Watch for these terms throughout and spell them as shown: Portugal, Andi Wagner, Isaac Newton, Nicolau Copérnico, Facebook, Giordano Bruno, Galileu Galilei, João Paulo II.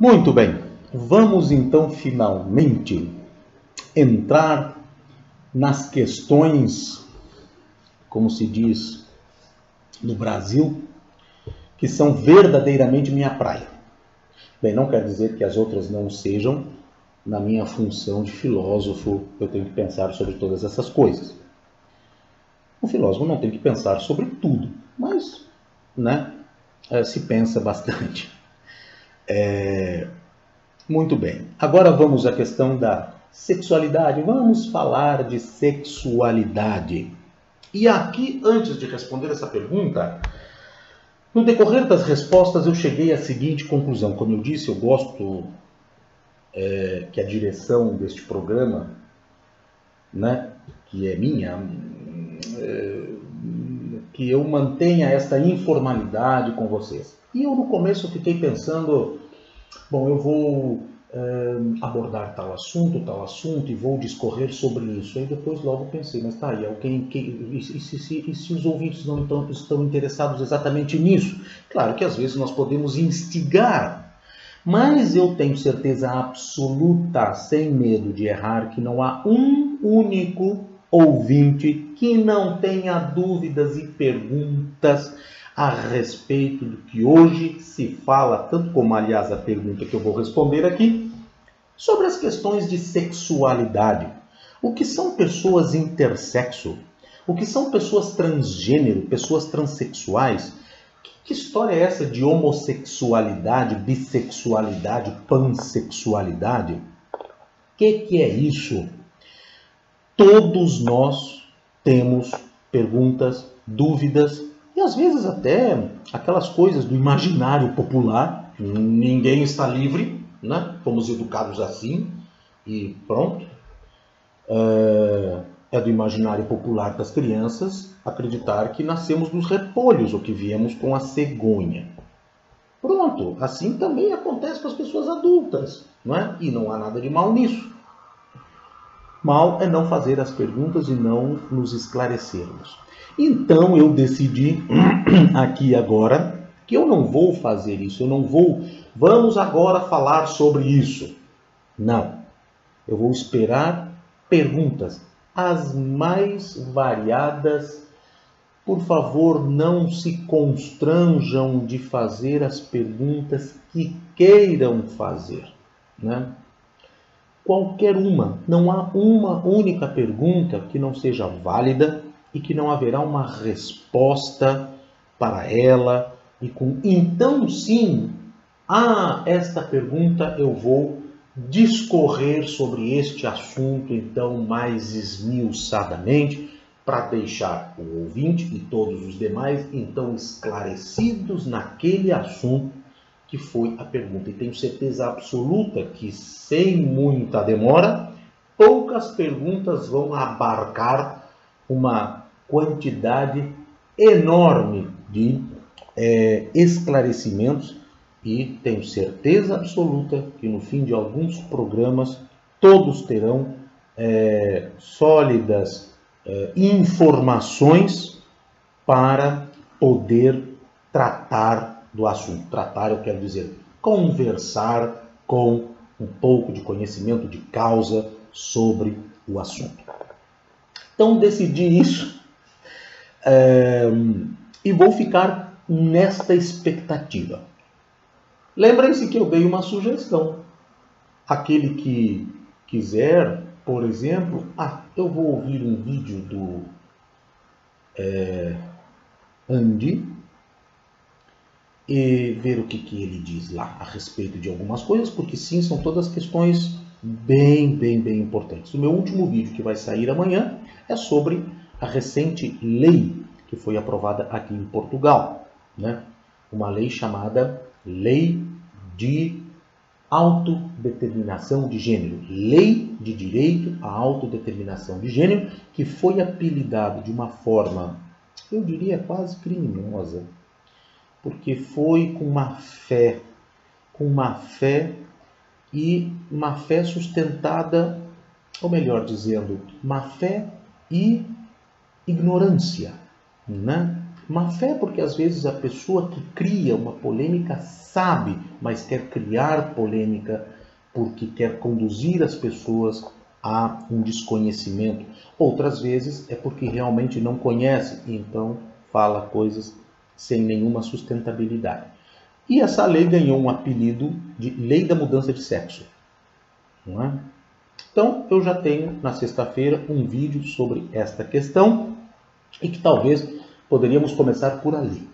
Muito bem, vamos então finalmente entrar nas questões, como se diz no Brasil, que são verdadeiramente minha praia. Bem, não quer dizer que as outras não sejam. Na minha função de filósofo, eu tenho que pensar sobre todas essas coisas. O filósofo não tem que pensar sobre tudo, mas se pensa bastante. Muito bem. Agora vamos à questão da sexualidade. Vamos falar de sexualidade. E aqui, antes de responder essa pergunta, no decorrer das respostas eu cheguei à seguinte conclusão. Como eu disse, eu gosto que a direção deste programa, que é minha, que eu mantenha esta informalidade com vocês. E eu no começo fiquei pensando, bom, eu vou abordar tal assunto, e vou discorrer sobre isso. Aí depois logo pensei, mas tá aí, e se os ouvintes não estão interessados exatamente nisso? Claro que às vezes nós podemos instigar, mas eu tenho certeza absoluta, sem medo de errar, que não há um único ouvinte que não tenha dúvidas e perguntas a respeito do que hoje se fala, tanto como, aliás, a pergunta que eu vou responder aqui, sobre as questões de sexualidade. O que são pessoas intersexo? O que são pessoas transgênero, pessoas transexuais? Que história é essa de homossexualidade, bissexualidade, pansexualidade? Que é isso? Todos nós temos perguntas, dúvidas, e às vezes até aquelas coisas do imaginário popular, ninguém está livre, Fomos educados assim e pronto. É do imaginário popular das crianças acreditar que nascemos dos repolhos ou que viemos com a cegonha. Pronto, assim também acontece com as pessoas adultas, E não há nada de mal nisso. Mal é não fazer as perguntas e não nos esclarecermos. Então eu decidi aqui agora que eu não vou fazer isso, vamos agora falar sobre isso. Não, eu vou esperar perguntas, as mais variadas. Por favor, não se constranjam de fazer as perguntas que queiram fazer, Qualquer uma, não há uma única pergunta que não seja válida e que não haverá uma resposta para ela. Então sim, esta pergunta eu vou discorrer sobre este assunto então mais esmiuçadamente para deixar o ouvinte e todos os demais então esclarecidos naquele assunto que foi a pergunta. E tenho certeza absoluta que, sem muita demora, poucas perguntas vão abarcar uma quantidade enorme de esclarecimentos. E tenho certeza absoluta que, no fim de alguns programas, todos terão sólidas informações para poder tratar do assunto. Tratar, eu quero dizer, conversar com um pouco de conhecimento de causa sobre o assunto. Então, decidi isso e vou ficar nesta expectativa. Lembrem-se que eu dei uma sugestão. Aquele que quiser, por exemplo, eu vou ouvir um vídeo do Andi e ver o que ele diz lá a respeito de algumas coisas, porque sim, são todas questões bem importantes. O meu último vídeo, que vai sair amanhã, é sobre a recente lei que foi aprovada aqui em Portugal, Uma lei chamada Lei de Autodeterminação de Gênero, Lei de Direito à Autodeterminação de Gênero, que foi apelidado de uma forma, eu diria, quase criminosa, porque foi com uma fé sustentada, ou melhor dizendo, má fé e ignorância, Má fé porque às vezes a pessoa que cria uma polêmica sabe, mas quer criar polêmica porque quer conduzir as pessoas a um desconhecimento. Outras vezes é porque realmente não conhece e então fala coisas sem nenhuma sustentabilidade. E essa lei ganhou um apelido de Lei da Mudança de Sexo. Não é? Então, eu já tenho na sexta-feira um vídeo sobre esta questão e que talvez poderíamos começar por ali.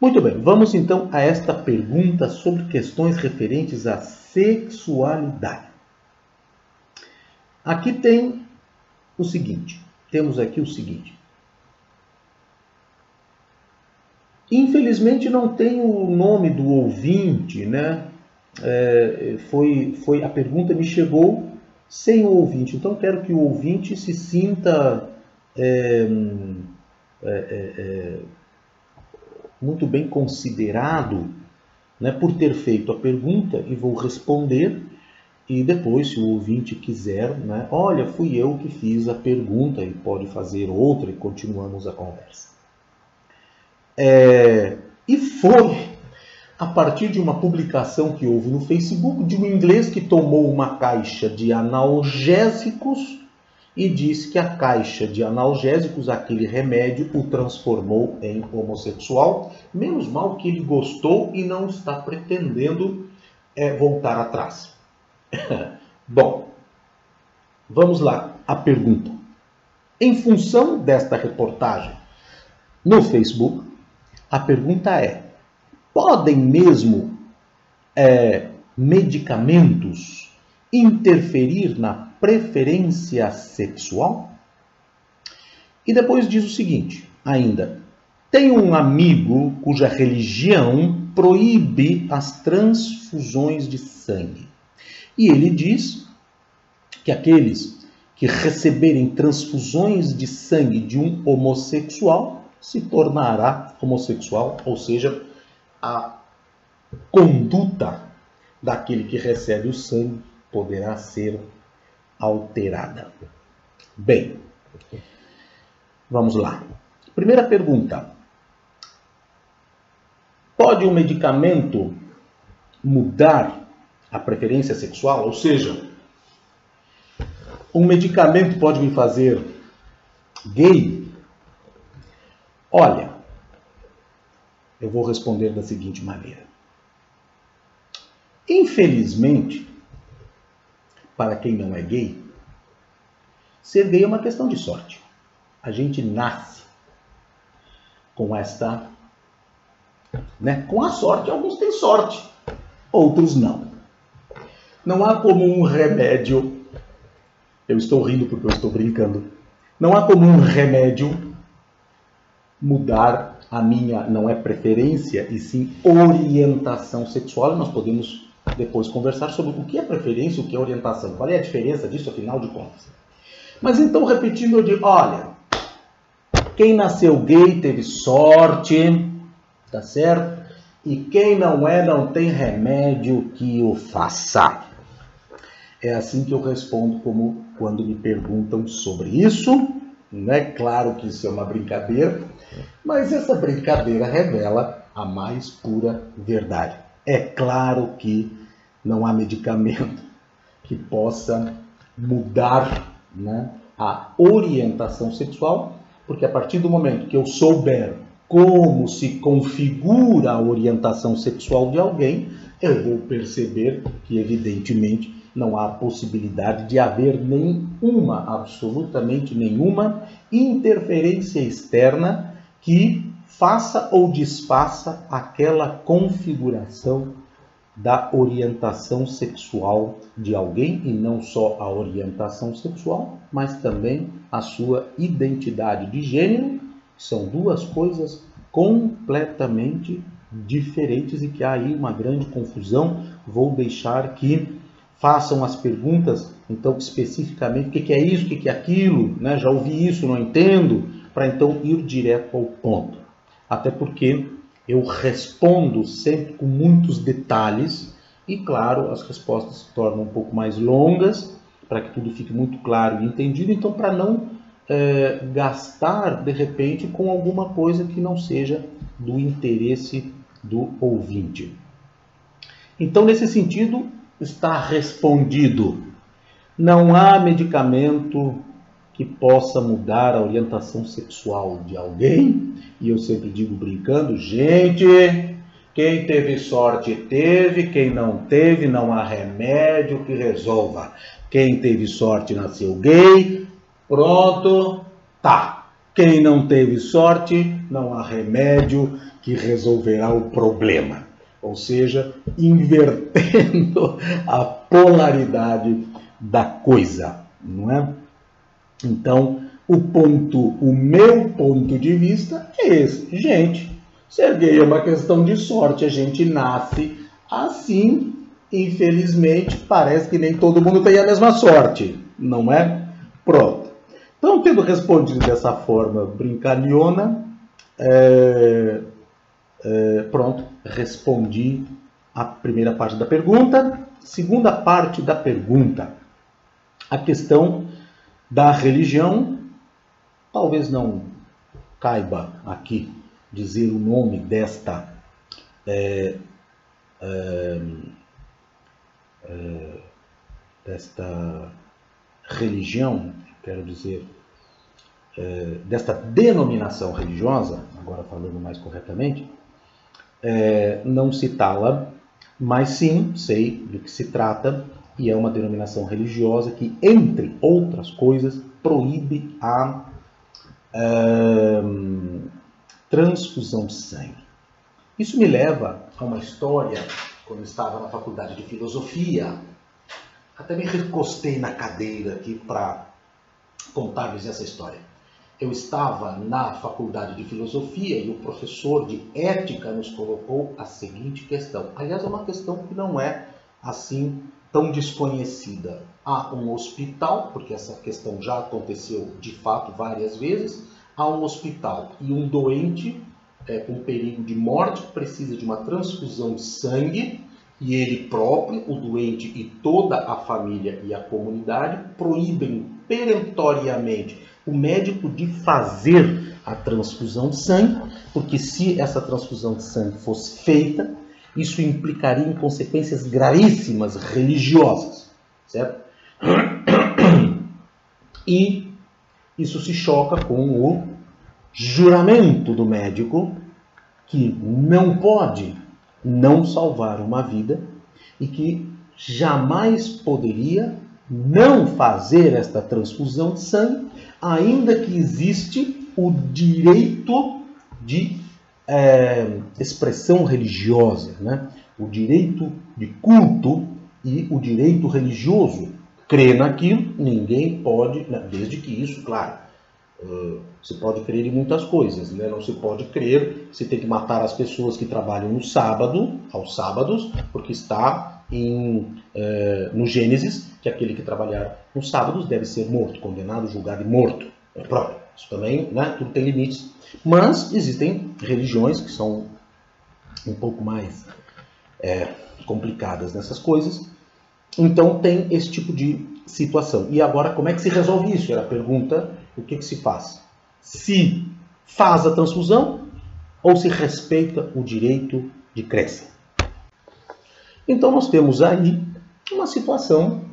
Muito bem, vamos então a esta pergunta sobre questões referentes à sexualidade. Aqui tem o seguinte, Infelizmente não tem o nome do ouvinte, né? Foi a pergunta me chegou sem o ouvinte, então quero que o ouvinte se sinta muito bem considerado, né, por ter feito a pergunta, e vou responder e depois, se o ouvinte quiser, né, olha, fui eu que fiz a pergunta, e pode fazer outra e continuamos a conversa. E foi a partir de uma publicação que houve no Facebook de um inglês que tomou uma caixa de analgésicos e disse que a caixa de analgésicos, aquele remédio, o transformou em homossexual. Menos mal que ele gostou e não está pretendendo voltar atrás. Bom, vamos lá à pergunta. Em função desta reportagem no Facebook, a pergunta é: podem mesmo medicamentos interferir na preferência sexual? E depois diz o seguinte ainda: tem um amigo cuja religião proíbe as transfusões de sangue. E ele diz que aqueles que receberem transfusões de sangue de um homossexual se tornará homossexual, ou seja, a conduta daquele que recebe o sangue poderá ser alterada. Bem, vamos lá. Primeira pergunta: pode um medicamento mudar a preferência sexual? Ou seja, um medicamento pode me fazer gay? Olha, eu vou responder da seguinte maneira. Infelizmente, para quem não é gay, ser gay é uma questão de sorte. A gente nasce com esta, né? Com a sorte. Alguns têm sorte, outros não. Não há como um remédio... Eu estou rindo porque eu estou brincando. Não há como um remédio mudar a minha, não é preferência, e sim orientação sexual. Nós podemos depois conversar sobre o que é preferência e o que é orientação. Qual é a diferença disso, afinal de contas? Mas então, repetindo, eu digo, olha, quem nasceu gay teve sorte, tá certo? E quem não é, não tem remédio que o faça. É assim que eu respondo como quando me perguntam sobre isso. Não é claro que isso é uma brincadeira, mas essa brincadeira revela a mais pura verdade. É claro que não há medicamento que possa mudar, né, a orientação sexual, porque a partir do momento que eu souber como se configura a orientação sexual de alguém, eu vou perceber que, evidentemente, não há possibilidade de haver nenhuma, absolutamente nenhuma, interferência externa que faça ou desfaça aquela configuração da orientação sexual de alguém, e não só a orientação sexual, mas também a sua identidade de gênero. São duas coisas completamente diferentes e que há aí uma grande confusão. Vou deixar que façam as perguntas, então, especificamente, o que é isso, o que é aquilo, né? Já ouvi isso, não entendo, para então ir direto ao ponto. Até porque eu respondo sempre com muitos detalhes e, claro, as respostas se tornam um pouco mais longas, para que tudo fique muito claro e entendido. Então, para não gastar, de repente, com alguma coisa que não seja do interesse do ouvinte. Então, nesse sentido, está respondido. Não há medicamento que possa mudar a orientação sexual de alguém. E eu sempre digo brincando, gente, quem teve sorte teve, quem não teve, não há remédio que resolva. Quem teve sorte nasceu gay, pronto, tá. Quem não teve sorte, não há remédio que resolverá o problema. Ou seja, invertendo a polaridade da coisa, não é? Então, o meu ponto de vista é esse. Gente, ser gay é uma questão de sorte, a gente nasce assim, infelizmente, parece que nem todo mundo tem a mesma sorte, não é? Pronto. Então, tendo respondido dessa forma brincalhona, pronto, respondi a primeira parte da pergunta. Segunda parte da pergunta, a questão da religião, talvez não caiba aqui dizer o nome desta desta religião, quero dizer, desta denominação religiosa, agora falando mais corretamente, não citá-la, mas sim sei do que se trata, e é uma denominação religiosa que, entre outras coisas, proíbe a transfusão de sangue. Isso me leva a uma história, quando estava na faculdade de filosofia, até me recostei na cadeira aqui para contar-lhes essa história. Eu estava na faculdade de filosofia e o professor de ética nos colocou a seguinte questão. Aliás, é uma questão que não é assim tão desconhecida. Há um hospital, porque essa questão já aconteceu de fato várias vezes, há um hospital e um doente com perigo de morte precisa de uma transfusão de sangue e ele próprio, o doente e toda a família e a comunidade proíbem perentoriamente o médico de fazer a transfusão de sangue, porque se essa transfusão de sangue fosse feita, isso implicaria em consequências gravíssimas religiosas, certo? E isso se choca com o juramento do médico que não pode não salvar uma vida e que jamais poderia não fazer esta transfusão de sangue, ainda que existe o direito de expressão religiosa, né? O direito de culto e o direito religioso. Crer naquilo, ninguém pode, desde que isso, claro, se pode crer em muitas coisas, né? Não se pode crer, se tem que matar as pessoas que trabalham no sábado, aos sábados, porque está no Gênesis, que aquele que trabalhar nos sábados deve ser morto, condenado, julgado e morto. É próprio. Isso também, né? Tudo tem limites. Mas existem religiões que são um pouco mais complicadas nessas coisas. Então tem esse tipo de situação. E agora, como é que se resolve isso? Era a pergunta, o que se faz? Se faz a transfusão ou se respeita o direito de crença? Então nós temos aí uma situação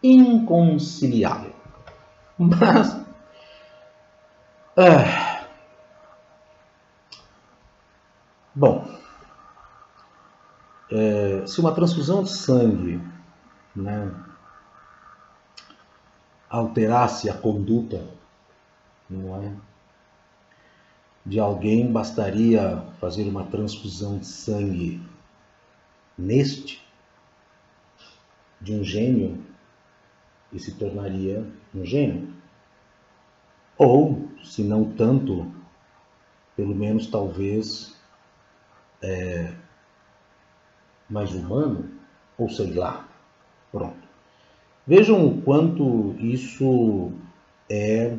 inconciliável. Mas se uma transfusão de sangue, né, alterasse a conduta, não é, de alguém, bastaria fazer uma transfusão de sangue de um gênio e se tornaria um gênio. Ou, se não tanto, pelo menos talvez mais humano, ou sei lá. Pronto. Vejam o quanto isso é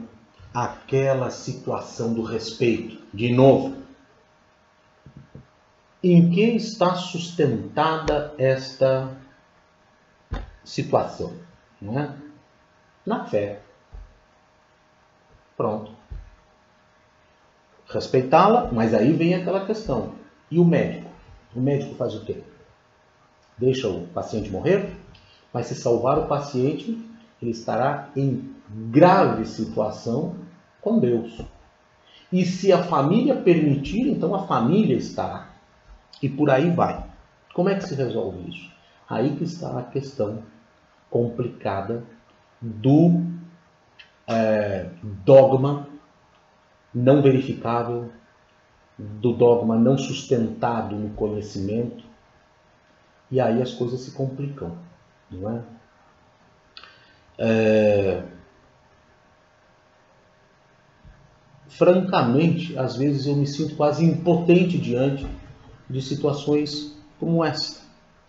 aquela situação do respeito. De novo, em que está sustentada esta situação, né? Na fé. Pronto. Respeitá-la, mas aí vem aquela questão. E o médico? O médico faz o quê? Deixa o paciente morrer, mas se salvar o paciente, ele estará em grave situação com Deus. E se a família permitir, então a família estará. E por aí vai. Como é que se resolve isso? Aí que está a questão complicada do dogma não verificável, do dogma não sustentado no conhecimento. E aí as coisas se complicam, não é? Francamente, às vezes eu me sinto quase impotente diante de situações como esta.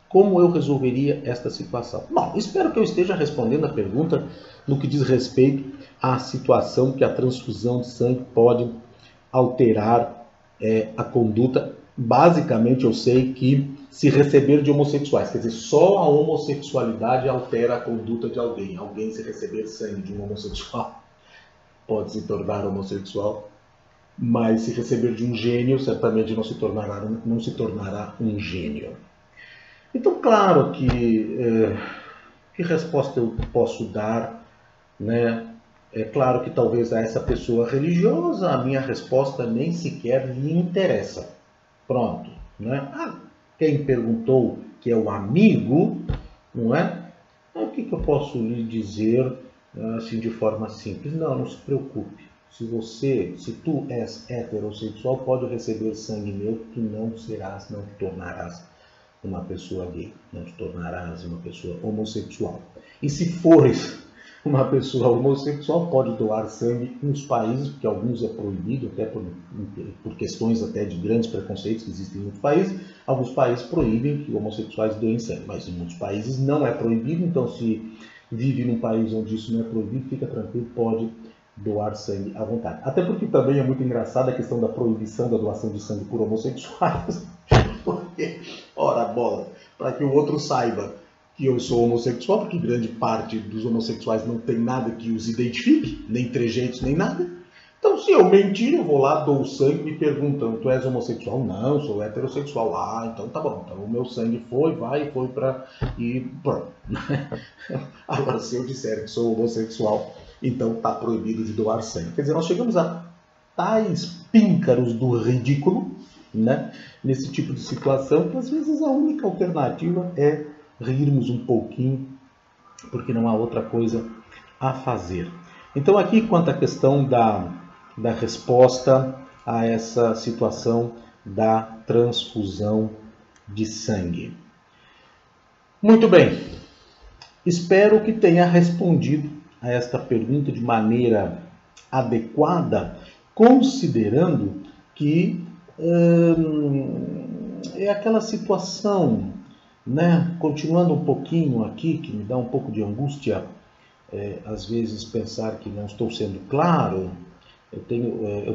Como eu resolveria esta situação? Bom, espero que eu esteja respondendo a pergunta no que diz respeito à situação que a transfusão de sangue pode alterar a conduta. Basicamente, eu sei que se receber de homossexuais, quer dizer, só a homossexualidade altera a conduta de alguém. Alguém se receber sangue de um homossexual pode se tornar homossexual, mas se receber de um gênio, certamente não se tornará um gênio. Então, claro que resposta eu posso dar, né? É claro que talvez a essa pessoa religiosa a minha resposta nem sequer lhe interessa. Pronto, né? Ah, quem perguntou que é um amigo, não é? Então, o que eu posso lhe dizer assim de forma simples? Não, não se preocupe. Se tu és heterossexual, pode receber sangue meu, tu não te tornarás uma pessoa gay, não te tornarás uma pessoa homossexual. E se fores uma pessoa homossexual, pode doar sangue nos países, porque alguns é proibido, até por questões até de grandes preconceitos que existem em muitos países. Alguns países proíbem que homossexuais doem sangue, mas em muitos países não é proibido. Então, se vive num país onde isso não é proibido, fica tranquilo, pode doar sangue à vontade. Até porque também é muito engraçada a questão da proibição da doação de sangue por homossexuais. Porque, ora bola, para que o outro saiba que eu sou homossexual, porque grande parte dos homossexuais não tem nada que os identifique, nem trejeitos, nem nada. Então, se eu mentir, eu vou lá, dou sangue, me perguntam, tu és homossexual? Não, sou heterossexual. Ah, então tá bom. Então o meu sangue foi pra... e pronto. Agora, se eu disser que sou homossexual, então tá proibido de doar sangue. Quer dizer, nós chegamos a tais píncaros do ridículo, né? Nesse tipo de situação, que às vezes a única alternativa é rirmos um pouquinho, porque não há outra coisa a fazer. Então, aqui, quanto à questão da resposta a essa situação da transfusão de sangue. Muito bem, espero que tenha respondido a esta pergunta de maneira adequada, considerando que é aquela situação, né? Continuando um pouquinho aqui, que me dá um pouco de angústia, às vezes pensar que não estou sendo claro. Eu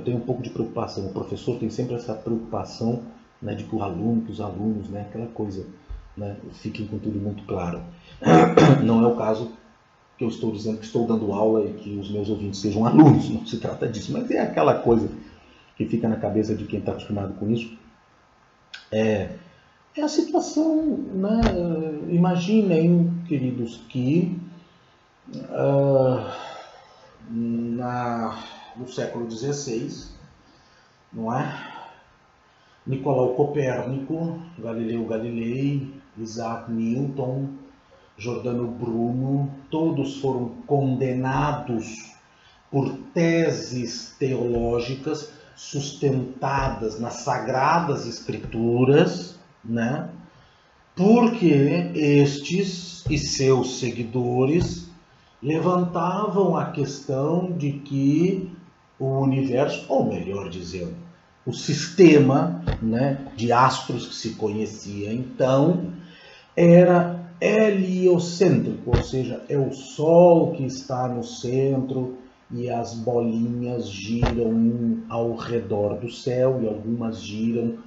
tenho um pouco de preocupação. O professor tem sempre essa preocupação, né, de que o aluno, que os alunos, né, aquela coisa, né, fiquem com tudo muito claro. Não é o caso que eu estou dizendo que estou dando aula e que os meus ouvintes sejam alunos, não se trata disso, mas é aquela coisa que fica na cabeça de quem está acostumado com isso. É a situação, né? Imaginem, queridos, que no século XVI, não é? Nicolau Copérnico, Galileu Galilei, Isaac Newton, Giordano Bruno, todos foram condenados por teses teológicas sustentadas nas Sagradas Escrituras, né? Porque estes e seus seguidores levantavam a questão de que o universo, ou melhor dizendo, o sistema, né, de astros que se conhecia então, era heliocêntrico, ou seja, é o Sol que está no centro e as bolinhas giram ao redor do céu e algumas giram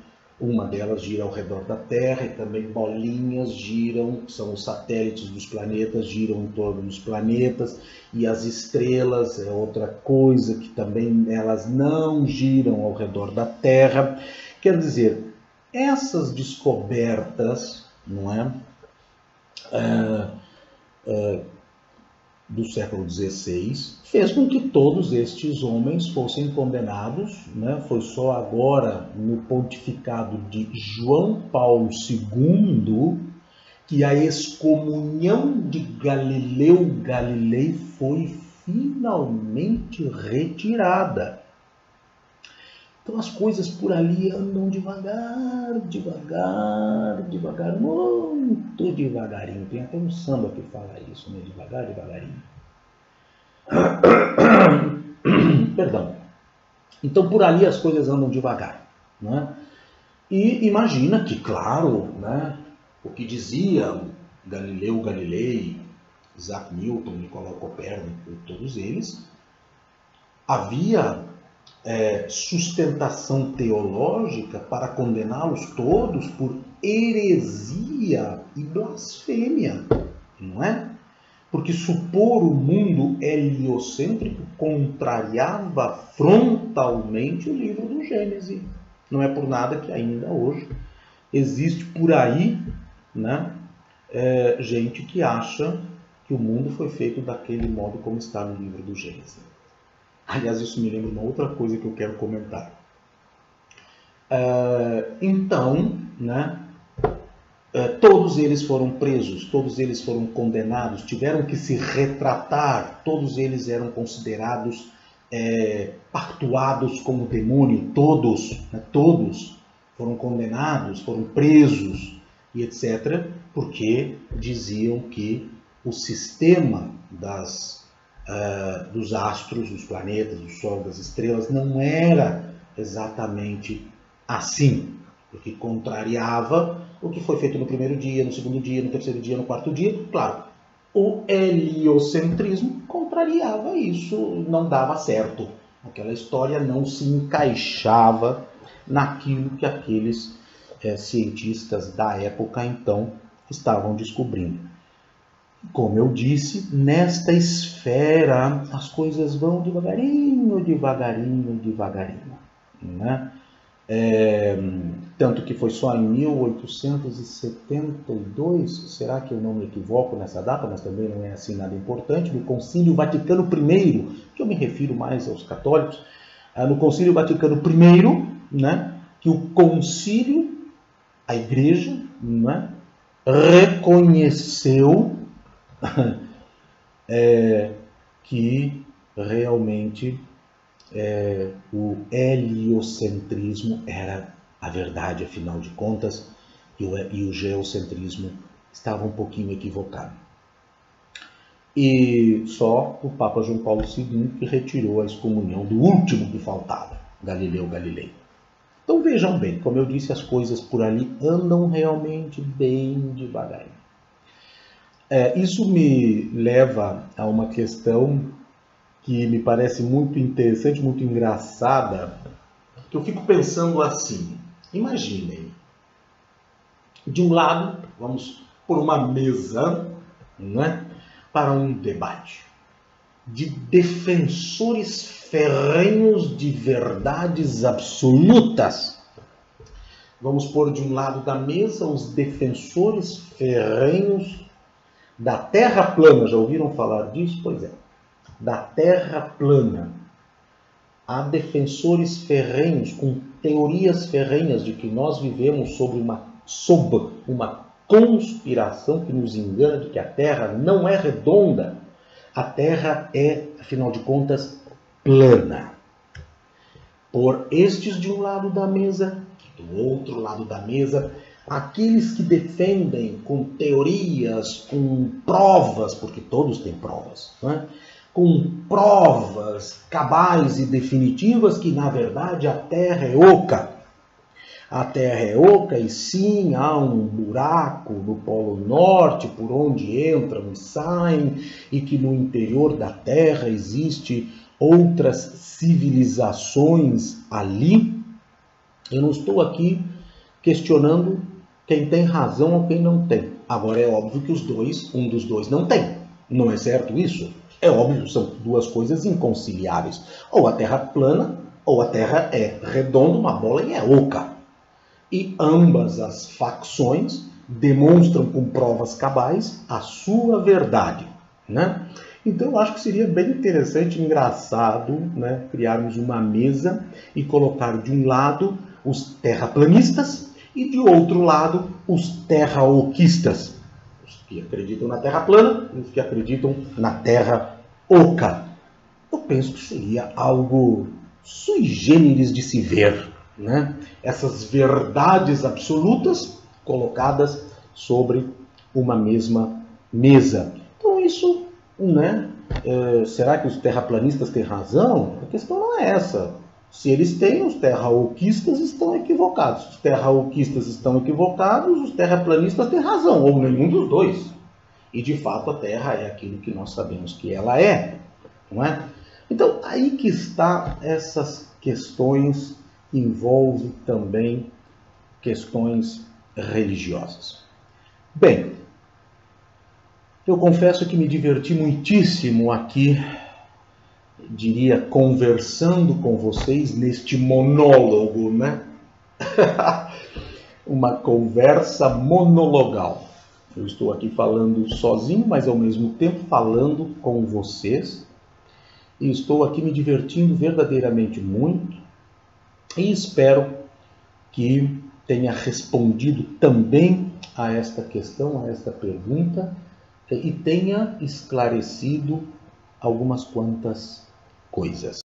Uma delas gira ao redor da Terra e também bolinhas giram, são os satélites dos planetas, giram em torno dos planetas. E as estrelas é outra coisa que também elas não giram ao redor da Terra. Quer dizer, essas descobertas, não é? Do século XVI, fez com que todos estes homens fossem condenados, né? Foi só agora, no pontificado de João Paulo II, que a excomunhão de Galileu Galilei foi finalmente retirada. Então as coisas por ali andam devagar, devagar, devagar, muito devagarinho. Tem até um samba que fala isso, né? Devagar, devagarinho. Perdão. Então por ali as coisas andam devagar, né? E imagina que, claro, né, o que diziam Galileu Galilei, Isaac Newton, Nicolau Copérnico, todos eles, havia sustentação teológica para condená-los todos por heresia e blasfêmia, não é? Porque supor o mundo heliocêntrico contrariava frontalmente o livro do Gênesis. Não é por nada que ainda hoje existe por aí, né, gente que acha que o mundo foi feito daquele modo como está no livro do Gênesis. Aliás, isso me lembra uma outra coisa que eu quero comentar. Então, né, todos eles foram presos, todos eles foram condenados, tiveram que se retratar, todos eles eram considerados pactuados como demônio, todos, né, todos foram condenados, foram presos e etc., porque diziam que o sistema dos astros, dos planetas, do Sol, das estrelas, não era exatamente assim, porque contrariava o que foi feito no primeiro dia, no segundo dia, no terceiro dia, no quarto dia. Claro, o heliocentrismo contrariava isso, não dava certo. Aquela história não se encaixava naquilo que aqueles cientistas da época, então, estavam descobrindo. Como eu disse, nesta esfera as coisas vão devagarinho, devagarinho, devagarinho, né? Tanto que foi só em 1872, será que eu não me equivoco nessa data, mas também não é assim nada importante, no Concílio Vaticano I, que eu me refiro mais aos católicos, no Concílio Vaticano I, né, que o concílio, a igreja, né, reconheceu que realmente o heliocentrismo era a verdade, afinal de contas, e o geocentrismo estava um pouquinho equivocado. E só o Papa João Paulo II que retirou a excomunhão do último que faltava, Galileu Galilei. Então vejam bem, como eu disse, as coisas por ali andam realmente bem devagar. Isso me leva a uma questão que me parece muito interessante, muito engraçada, que eu fico pensando assim. Imaginem, de um lado, vamos por uma mesa, né, para um debate de defensores ferrenhos de verdades absolutas. Vamos pôr de um lado da mesa os defensores ferrenhos da Terra plana, já ouviram falar disso? Pois é. Da Terra plana. Há defensores ferrenhos, com teorias ferrenhas de que nós vivemos sob uma conspiração que nos engana de que a Terra não é redonda. A Terra é, afinal de contas, plana. Por estes de um lado da mesa, do outro lado da mesa, aqueles que defendem com teorias, com provas, porque todos têm provas, né? Com provas cabais e definitivas que, na verdade, a Terra é oca. A Terra é oca e, sim, há um buraco no Polo Norte por onde entram e saem e que no interior da Terra existe outras civilizações ali. Eu não estou aqui questionando quem tem razão ou quem não tem. Agora é óbvio que os dois, um dos dois não tem. Não é certo isso? É óbvio, são duas coisas inconciliáveis. Ou a Terra plana, ou a Terra é redonda, uma bola e é oca. E ambas as facções demonstram com provas cabais a sua verdade, né? Então, eu acho que seria bem interessante, engraçado, né, criarmos uma mesa e colocar de um lado os terraplanistas e de outro lado os terraoquistas. Os que acreditam na Terra plana e os que acreditam na Terra oca. Eu penso que seria algo sui generis de se ver, né? Essas verdades absolutas colocadas sobre uma mesma mesa. Então, isso... né? Será que os terraplanistas têm razão? A questão não é essa. Se eles têm, os terraoquistas estão equivocados. Se os terraoquistas estão equivocados, os terraplanistas têm razão, ou nenhum dos dois. E, de fato, a Terra é aquilo que nós sabemos que ela é, não é? Então, aí que está essas questões que envolvem também questões religiosas. Bem, eu confesso que me diverti muitíssimo aqui, diria, conversando com vocês neste monólogo, né? Uma conversa monologal. Eu estou aqui falando sozinho, mas ao mesmo tempo falando com vocês. E estou aqui me divertindo verdadeiramente muito. E espero que tenha respondido também a esta questão, a esta pergunta, e tenha esclarecido algumas quantas coisas.